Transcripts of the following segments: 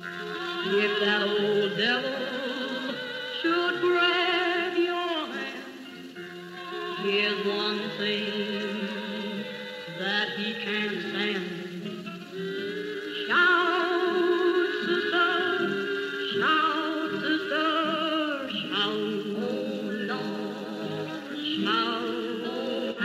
If that old devil should grab your hand, here's one thing that he can't stand. Shout, sister, shout, sister, shout, oh Lord, shout.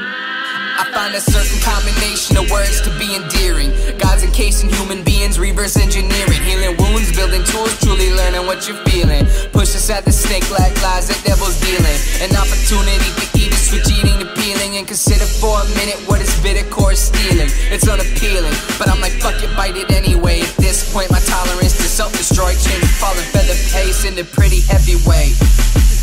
I find a certain combination of words to be endearing. God's encasing human beings, reverse engineering, healing wounds, building tools, truly learning what you're feeling. Push aside the snake like lies that devil's dealing. An opportunity to eat, switch eating to peeling, and consider for a minute what is bitter core stealing. It's unappealing, but I'm like, fuck it, bite it anyway. At this point, my tolerance to self-destroy changed, falling feather pace into pretty heavyweight.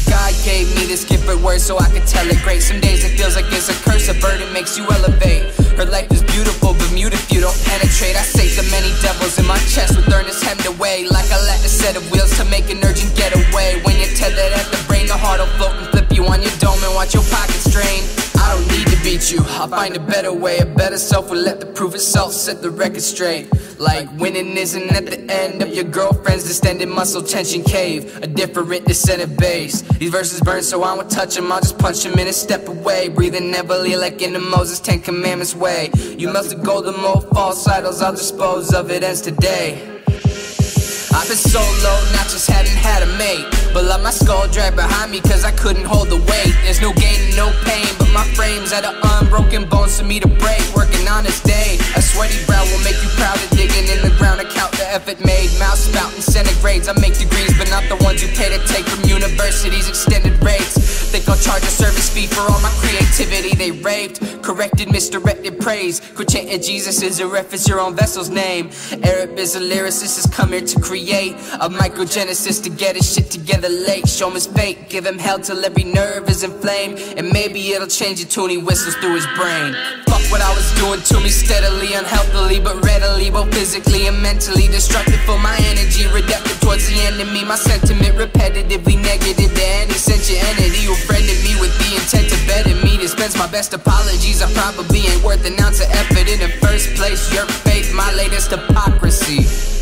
God gave me this gift of words so I could tell it great. Some days it feels like it's a curse, a burden makes you elevate. Her life is beautiful, but mute if you don't penetrate. I say the many devils in my chest with earnest hemmed away, like I lacked a set of wheels to make an urgent getaway. When you're tethered at the brain, the heart will float and flip you on your dome and watch your pockets drain. I don't need to beat you, I'll find a better way. A better self will let the proof itself set the record straight. Like winning isn't at the end of your girlfriend's distended muscle tension cave, a different descended base. These verses burn so I won't touch them, I'll just punch them in and step away. Breathing heavily like in the Moses 10 commandments way. You melted golden mold, false idols, I'll dispose of it ends today. I've been so low, not just hadn't had a mate, but let my skull drag behind me cause I couldn't hold the weight. There's no gain and no pain, but my frame's at an unbroken bones for me to break. Working on this day, a sweaty brow will make you proud of digging in the ground. I count the effort made, mouth spouting centigrades. I make degrees, but not the ones you pay to take from universities' extended rates. Think I'll charge a service fee for all my creativity. They raved, corrected, misdirected praise. Quit chanting Jesus is a reference, your own vessel's name. Arab is a lyricist, has come here to create a microgenesis to get his shit together late. Show him his fate, give him hell till every nerve is inflamed, and maybe it'll change the tune he whistles through his brain. Fuck what I was doing to me steadily, unhealthily but readily, both physically and mentally destructive for my energy, reductive towards the enemy. My sentiment repetitively negative to any sentient entity who friended me with the intent to better me. Dispense my best apologies, I probably ain't worth an ounce of effort in the first place. Your faith, my latest hypocrisy.